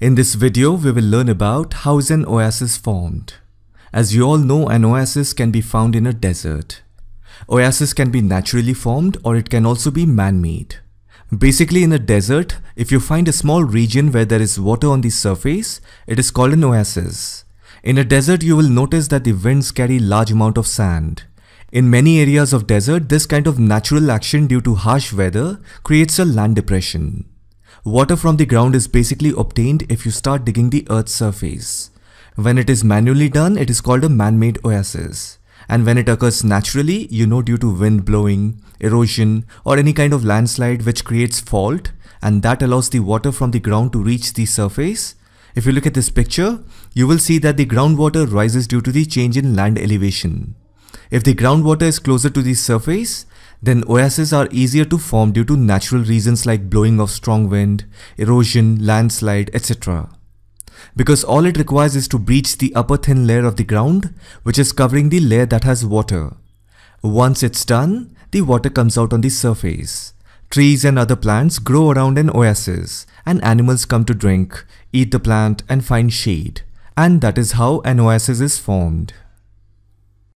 In this video, we will learn about how is an oasis formed. As you all know, an oasis can be found in a desert. Oasis can be naturally formed or it can also be man-made. Basically, in a desert, if you find a small region where there is water on the surface, it is called an oasis. In a desert, you will notice that the winds carry large amount of sand. In many areas of desert, this kind of natural action due to harsh weather creates a land depression. Water from the ground is basically obtained if you start digging the earth's surface. When it is manually done, it is called a man-made oasis. And when it occurs naturally, due to wind blowing, erosion, or any kind of landslide which creates fault and that allows the water from the ground to reach the surface. If you look at this picture, you will see that the groundwater rises due to the change in land elevation. If the groundwater is closer to the surface, then oases are easier to form due to natural reasons like blowing of strong wind, erosion, landslide, etc. Because all it requires is to breach the upper thin layer of the ground, which is covering the layer that has water. Once it's done, the water comes out on the surface. Trees and other plants grow around an oasis, and animals come to drink, eat the plant, and find shade. And that is how an oasis is formed.